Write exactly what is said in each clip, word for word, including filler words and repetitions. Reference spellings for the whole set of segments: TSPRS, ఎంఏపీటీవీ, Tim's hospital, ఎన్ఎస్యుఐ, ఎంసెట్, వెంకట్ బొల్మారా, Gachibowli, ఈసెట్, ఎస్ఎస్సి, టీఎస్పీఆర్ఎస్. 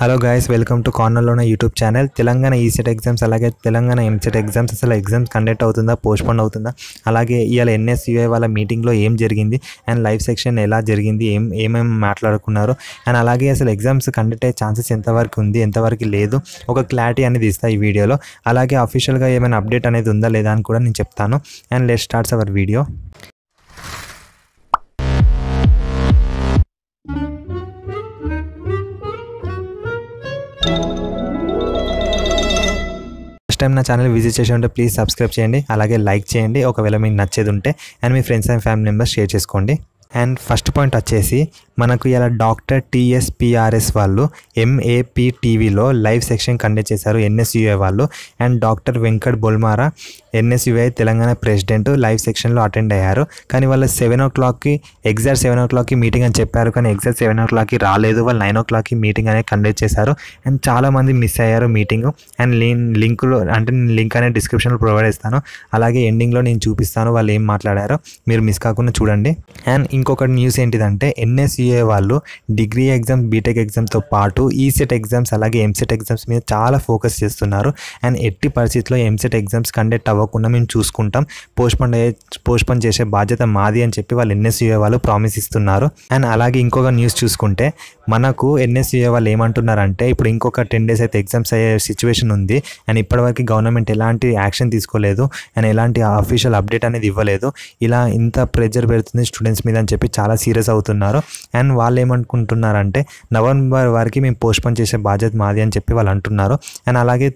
Hello guys, welcome to కార్నర్లోనే YouTube channel. Telangana ఈసెట్ exams అలాగే Telangana ఎంసెట్ exams అసలు exams conduct అవుతుందా, పోస్ట్పోన్ అవుతుందా, అలాగే ఇవాళ ఎన్ఎస్యుఐ వాళ్ళ మీటింగ్లో ఏం జరిగింది అండ్ లైవ్ సెక్షన్ ఎలా జరిగింది, ఏం ఏమేమి మాట్లాడుకున్నారు అండ్ అలాగే అసలు ఎగ్జామ్స్ కండక్ట్ అయ్యే ఛాన్సెస్ ఎంతవరకు ఉంది, ఎంతవరకు లేదు, ఒక క్లారిటీ అనేది ఇస్తాయి ఈ వీడియోలో. అలాగే అఫీషియల్గా ఏమైనా అప్డేట్ అనేది ఉందా లేదా అని కూడా నేను చెప్తాను. And let's starts our video. Time నా ఛానల్ విజిట్ చేసి ఉంటే ప్లీజ్ సబ్స్క్రైబ్ చేయండి, అలాగే లైక్ చేయండి. ఒకవేళ మీకు నచ్చేది ఉంటే అండ్ మీ friends and family members share చేసుకోండి. అండ్ ఫస్ట్ పాయింట్ వచ్చేసి మనకు ఇలా డాక్టర్ టీఎస్పీఆర్ఎస్ వాళ్ళు ఎంఏపీటీవీలో లైవ్ సెక్షన్ కండక్ట్ చేశారు ఎన్ఎస్యుఐ వాళ్ళు. And doctor వెంకట్ బొల్మారా, ఎన్ఎస్యుఐ Telangana president, live సెక్షన్లో అటెండ్ అయ్యారు. కానీ వాళ్ళు సెవెన్ ఓ క్లాక్కి ఎగ్జాక్ట్ సెవెన్ ఓ క్లాక్కి మీటింగ్ అని చెప్పారు, కానీ ఎగ్జాక్ట్ సెవెన్ ఓ క్లాక్కి రాలేదు. వాళ్ళు నైన్ ఓ క్లాక్కి మీటింగ్ అనేది కండక్ట్ చేశారు అండ్ చాలామంది మిస్ అయ్యారు మీటింగ్. అండ్ లింక్లో అంటే నేను లింక్ అనేది డిస్క్రిప్షన్లో ప్రొవైడ్ చేస్తాను, అలాగే ఎండింగ్లో నేను చూపిస్తాను వాళ్ళు ఏం మాట్లాడారో, మీరు మిస్ కాకుండా చూడండి. అండ్ ఇంకొక న్యూస్ ఏంటిదంటే ఎన్ఎస్యుఐ వాళ్ళు డిగ్రీ ఎగ్జామ్స్, బీటెక్ ఎగ్జామ్స్తో పాటు ఈసెట్ ఎగ్జామ్స్ అలాగే ఎంసెట్ ఎగ్జామ్స్ మీద చాలా ఫోకస్ చేస్తున్నారు. అండ్ ఎట్టి పరిస్థితుల్లో ఎంసెట్ ఎగ్జామ్స్ కండక్ట్ అవ్వకుండా మేము చూసుకుంటాం, పోస్ట్పోన్ అయ్యే పోస్ట్పోన్ చేసే బాధ్యత మాది అని చెప్పి వాళ్ళు ఎన్ఎస్యుఐ వాళ్ళు ప్రామిస్ ఇస్తున్నారు. అండ్ అలాగే ఇంకొక న్యూస్ చూసుకుంటే మనకు ఎన్ఎస్యుఐ వాళ్ళు ఏమంటున్నారంటే ఇప్పుడు ఇంకొక టెన్ డేస్ అయితే ఎగ్జామ్స్ అయ్యే సిచ్యువేషన్ ఉంది. అండ్ ఇప్పటివరకు గవర్నమెంట్ ఎలాంటి యాక్షన్ తీసుకోలేదు అండ్ ఎలాంటి అఫీషియల్ అప్డేట్ అనేది ఇవ్వలేదు. ఇలా ఇంత ప్రెజర్ పెడుతుంది స్టూడెంట్స్ మీద అని చెప్పి చాలా సీరియస్ అవుతున్నారు. అండ్ వాళ్ళు ఏమనుకుంటున్నారంటే నవంబర్ వరకు మేము పోస్ట్పోన్ చేసే బాధ్యత మాది అని చెప్పి వాళ్ళు అంటున్నారు. అండ్ అలాగే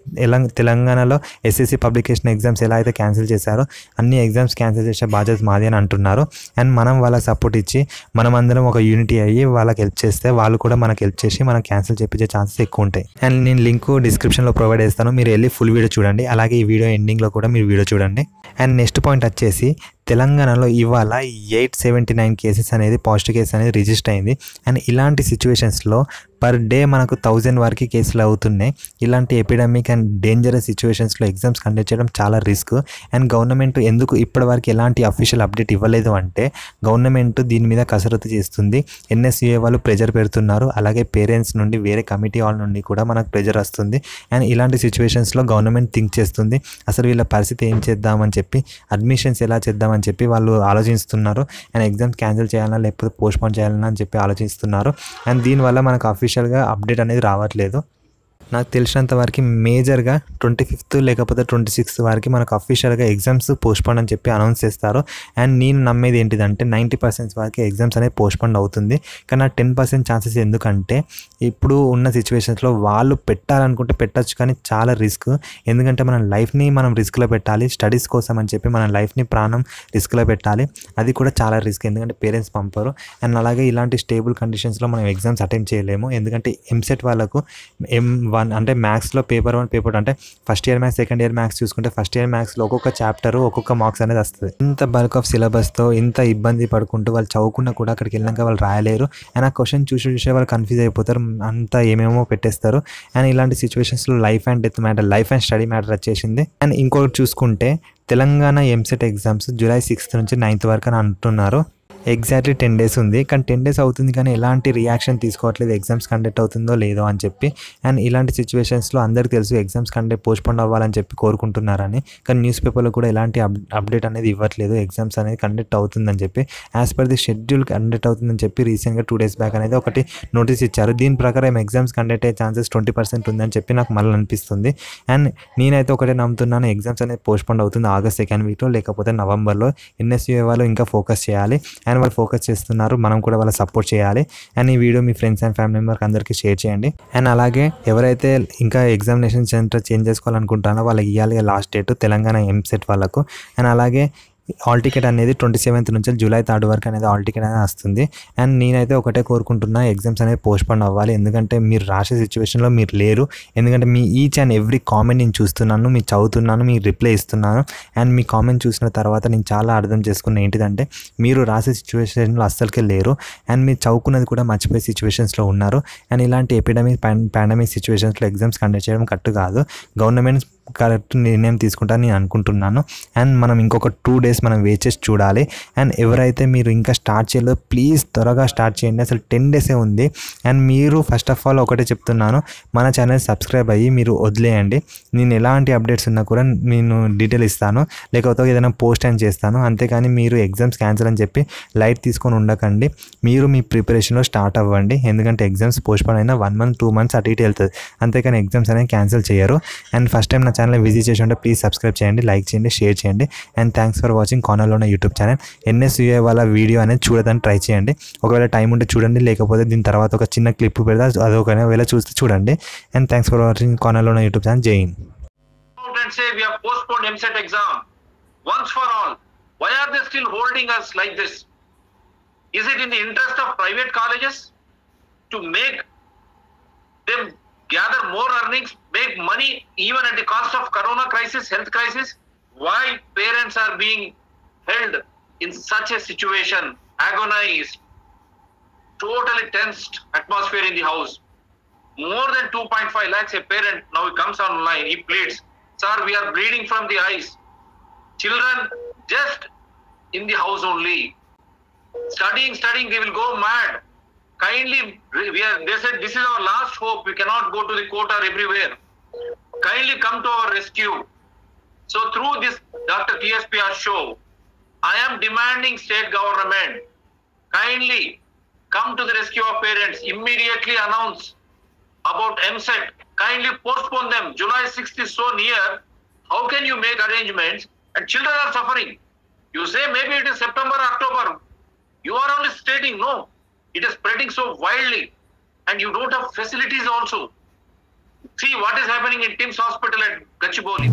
తెలంగాణలో ఎస్ఎస్సి పబ్లికేషన్ ఎగ్జామ్స్ ఎలా అయితే క్యాన్సిల్ చేశారో అన్ని ఎగ్జామ్స్ క్యాన్సిల్ చేసే బాధ్యత మాది అని అంటున్నారు. అండ్ మనం వాళ్ళకి సపోర్ట్ ఇచ్చి మనం అందరం ఒక యూనిటీ అయ్యి వాళ్ళకి హెల్ప్ చేస్తే వాళ్ళు కూడా మనకు హెల్ప్ చేసి మనం క్యాన్సిల్ చేయించే ఛాన్సెస్ ఎక్కువ ఉంటాయి. అండ్ నేను లింక్ డిస్క్రిప్షన్లో ప్రొవైడ్ చేస్తాను, మీరు వెళ్ళి ఫుల్ వీడియో చూడండి, అలాగే ఈ వీడియో ఎండింగ్లో కూడా మీరు వీడియో చూడండి. అండ్ నెక్స్ట్ పాయింట్ వచ్చేసి తెలంగాణలో ఇవాళ ఎయిట్ సెవెంటీ నైన్ కేసెస్ అనేది పాజిటివ్ కేసు అనేది రిజిస్టర్ అయింది. అండ్ ఇలాంటి సిచ్యువేషన్స్లో పర్ డే మనకు థౌజండ్ వరకు కేసులు అవుతున్నాయి. ఇలాంటి ఎపిడమిక్ అండ్ డేంజరస్ సిచ్యువేషన్స్లో ఎగ్జామ్స్ కండక్ట్ చేయడం చాలా రిస్క్. అండ్ గవర్నమెంట్ ఎందుకు ఇప్పటివరకు ఎలాంటి అఫీషియల్ అప్డేట్ ఇవ్వలేదు అంటే గవర్నమెంట్ దీని మీద కసరత్తు చేస్తుంది, ఎన్ఎస్యుఐ వాళ్ళు ప్రెజర్ పెడుతున్నారు, అలాగే పేరెంట్స్ నుండి వేరే కమిటీ వాళ్ళ నుండి కూడా మనకు ప్రెజర్ వస్తుంది. అండ్ ఇలాంటి సిచ్యువేషన్స్లో గవర్నమెంట్ థింక్ చేస్తుంది అసలు వీళ్ళ పరిస్థితి ఏం చేద్దామని చెప్పి, అడ్మిషన్స్ ఎలా చేద్దామని చెప్పి వాళ్ళు ఆలోచిస్తున్నారు. అండ్ ఎగ్జామ్స్ క్యాన్సిల్ చేయాలన్నా లేకపోతే పోస్ట్పోన్ చేయాలన్నా అని చెప్పి ఆలోచిస్తున్నారు. అండ్ దీనివల్ల మనకు అఫీషియల్ గా అప్డేట్ అనేది రావట్లేదు. నాకు తెలిసినంత వరకు మేజర్గా ట్వంటీ ఫిఫ్త్ లేకపోతే ట్వంటీ సిక్స్త్ వరకు మనకు అఫీషియల్గా ఎగ్జామ్స్ పోస్ట్పోన్ అని చెప్పి అనౌన్స్ చేస్తారు. అండ్ నేను నమ్మేది ఏంటిదంటే నైంటీ పర్సెంట్ వరకు ఎగ్జామ్స్ అనేది పోస్ట్పోన్ అవుతుంది, కానీ ఆ టెన్ పర్సెంట్ ఛాన్సెస్ ఎందుకంటే ఇప్పుడు ఉన్న సిచ్యువేషన్స్లో వాళ్ళు పెట్టాలనుకుంటే పెట్టచ్చు, కానీ చాలా రిస్క్. ఎందుకంటే మనం లైఫ్ని మనం రిస్క్లో పెట్టాలి, స్టడీస్ కోసం అని చెప్పి మనం లైఫ్ని ప్రాణం రిస్క్లో పెట్టాలి, అది కూడా చాలా రిస్క్, ఎందుకంటే పేరెంట్స్ పంపరు. అండ్ అలాగే ఇలాంటి స్టేబుల్ కండిషన్స్లో మనం ఎగ్జామ్స్ అటెంప్ట్ చేయలేము, ఎందుకంటే ఎంసెట్ వాళ్ళకు ఎం వన్ అంటే మ్యాథ్స్లో పేపర్ వన్ పేపర్ అంటే first year maths, second year maths చూసుకుంటే ఫస్ట్ ఇయర్ మ్యాథ్స్లో ఒక్కొక్క చాప్టర్ ఒక్కొక్క మార్క్స్ అనేది వస్తుంది. ఇంత బల్క్ ఆఫ్ సిలబస్తో ఇంత ఇబ్బంది పడుకుంటూ వాళ్ళు చదువుకున్నా కూడా అక్కడికి వెళ్ళాక వాళ్ళు రాయలేరు. అండ్ ఆ క్వశ్చన్ చూసి చూసే వాళ్ళు కన్ఫ్యూజ్ అయిపోతారు, అంతా ఏమేమో పెట్టేస్తారు. అండ్ ఇలాంటి సిచ్యువేషన్స్లో life and death matter, life and study matter వచ్చేసింది. అండ్ ఇంకొకటి చూసుకుంటే Telangana ఎంసెట్ exams July sixth నుంచి నైన్త్ వరకు అని అంటున్నారు. ఎగ్జాక్ట్లీ టెన్ డేస్ ఉంది, కానీ టెన్ డేస్ అవుతుంది కానీ ఎలాంటి రియాక్షన్ తీసుకోవట్లేదు ఎగ్జామ్స్ కండక్ట్ అవుతుందో లేదో అని చెప్పి. అండ్ ఇలాంటి సిచ్యువేషన్స్లో అందరికీ తెలుసు ఎగ్జామ్స్ కండక్ట్ పోస్ట్పోన్ అవ్వాలని చెప్పి కోరుకుంటున్నారని, కానీ న్యూస్ పేపర్లో కూడా ఎలాంటి అప్ అప్డేట్ అనేది ఇవ్వట్లేదు ఎగ్జామ్స్ అనేది కండక్ట్ అవుతుందని చెప్పి. As per the schedule conduct అవుతుందని చెప్పి రీసెంట్గా టూ డేస్ బ్యాక్ అనేది ఒకటి నోటీస్ ఇచ్చారు. దీని ప్రకారం ఎగ్జామ్స్ కండక్ట్ అయ్యే ఛాన్సెస్ ట్వంటీ పర్సెంట్ ఉందని చెప్పి నాకు మళ్ళీ అనిపిస్తుంది. అండ్ నేనైతే ఒకటే నమ్ముతున్నాను, ఎగ్జామ్స్ అనేది పోస్ట్పోన్ అవుతుంది ఆగస్ట్ సెకండ్ వీక్లో లేకపోతే నవంబర్లో. ఎన్ఎస్యుఐ వాళ్ళు ఇంకా ఫోకస్ చేయాలి అండ్ వాళ్ళు ఫోకస్ చేస్తున్నారు, మనం కూడా వాళ్ళ సపోర్ట్ చేయాలి. అండ్ ఈ వీడియో మీ ఫ్రెండ్స్ అండ్ ఫ్యామిలీ మెంబర్కి అందరికీ షేర్ చేయండి. అండ్ అలాగే ఎవరైతే ఇంకా ఎగ్జామినేషన్ సెంటర్ చేంజ్ చేసుకోవాలనుకుంటారో వాళ్ళకి ఇవ్వాలి లాస్ట్ డేట్ తెలంగాణ ఎంసెట్ వాళ్ళకు. అండ్ అలాగే హాల్ టికెట్ అనేది ట్వంటీ సెవెంత్ నుంచి జూలై థర్డ్ వరకు అనేది హాల్ టికెట్ అనేది వస్తుంది. అండ్ నేనైతే ఒకటే కోరుకుంటున్నా, ఎగ్జామ్స్ అనేది పోస్ట్పోన్ అవ్వాలి, ఎందుకంటే మీరు రాసే సిచ్యువేషన్లో మీరు లేరు, ఎందుకంటే మీ ఈచ్ అండ్ ఎవ్రీ కామెంట్ నేను చూస్తున్నాను, మీరు చదువుతున్నాను, మీకు రిప్లై ఇస్తున్నాను. అండ్ మీ కామెంట్ చూసిన తర్వాత నేను చాలా అర్థం చేసుకున్న ఏంటిదంటే మీరు రాసే సిచ్యువేషన్లో అస్సలకే లేరు, అండ్ మీరు చదువుకున్నది కూడా మర్చిపోయే సిచ్యువేషన్స్లో ఉన్నారు. అండ్ ఇలాంటి ఎపిడమిక్ పాండమిక్ సిచ్యువేషన్స్లో ఎగ్జామ్స్ కండక్ట్ చేయడం కరెక్ట్ కాదు. గవర్నమెంట్ కరెక్ట్ నిర్ణయం తీసుకుంటా నేను అనుకుంటున్నాను. అండ్ మనం ఇంకొక టూ డేస్ మనం వెయిట్ చేసి చూడాలి. అండ్ ఎవరైతే మీరు ఇంకా స్టార్ట్ చేయలేదో ప్లీజ్ త్వరగా స్టార్ట్ చేయండి, అసలు టెన్ డేసే ఉంది. అండ్ మీరు ఫస్ట్ ఆఫ్ ఆల్ ఒకటే చెప్తున్నాను, మన ఛానల్ సబ్స్క్రైబ్ అయ్యి మీరు వదిలేయండి. నేను ఎలాంటి అప్డేట్స్ ఉన్నా కూడా నేను డీటెయిల్ ఇస్తాను, లేకపోతే ఏదైనా పోస్ట్ అని చేస్తాను. అంతేకాని మీరు ఎగ్జామ్స్ క్యాన్సిల్ అని చెప్పి లైట్ తీసుకొని ఉండకండి, మీరు మీ ప్రిపరేషన్లో స్టార్ట్ అవ్వండి. ఎందుకంటే ఎగ్జామ్స్ పోస్ట్పోన్ అయినా వన్ మంత్ టూ మంత్స్ అటు ఇటు వెళ్తుంది, అంతేకాని ఎగ్జామ్స్ అనేవి క్యాన్సిల్ చేయరు. అండ్ ఫస్ట్ టైం నా ఛానల్ విజిట్ చేసి ఉంటే ప్లీజ్ సబ్స్క్రైబ్ చేయండి, లైక్ చేయండి, షేర్ చేయండి. అండ్ థ్యాంక్స్ ఫర్ వాచింగ్ కానల్లో ఉన్న యూట్యూబ్ ఛానల్. ఎన్ఎస్యుఐ వాళ్ళ వీడియో అనేది చూడదని ట్రై చేయండి, ఒకవేళ టైం ఉంటే చూడండి, లేకపోతే దీని తర్వాత ఒక చిన్న క్లిప్ పెడతా, అదొకనే వేళ చూస్తే చూడండి. అండ్ థ్యాంక్స్ ఫర్ వాచింగ్ కానల్లో ఉన్న యూట్యూబ్ ఛానల్. జై Hind. Is it in the interest of private colleges to make them gather more earnings, make money even at the cost of corona crisis, health crisis? Why parents are being held in such a situation, agonized, totally tensed atmosphere in the house? More than two point five lakhs a parent, now he comes online, he pleads, sir, we are bleeding from the eyes. Children just in the house only. Studying, studying, they will go mad. Kindly, we are, they said, this is our last hope. We cannot go to the court or everywhere. Kindly come to our rescue. So through this Doctor T S P R S show, I am demanding state government, kindly come to the rescue of parents. Immediately announce about M C E T. Kindly postpone them. July sixth is so near. How can you make arrangements? And children are suffering. You say maybe it is September, October. You are only stating, no, it is spreading so wildly and you don't have facilities also. See what is happening in Tim's hospital at Gachibowli.